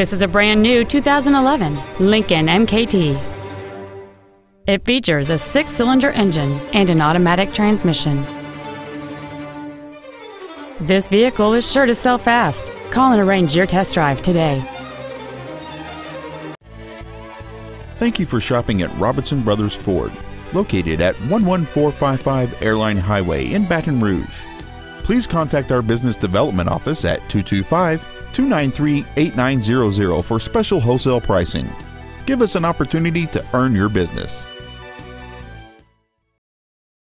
This is a brand new 2011 Lincoln MKT. It features a 6-cylinder engine and an automatic transmission. This vehicle is sure to sell fast. Call and arrange your test drive today. Thank you for shopping at Robinson Brothers Ford, located at 11455 Airline Highway in Baton Rouge. Please contact our business development office at 225-293-8900 for special wholesale pricing. Give us an opportunity to earn your business.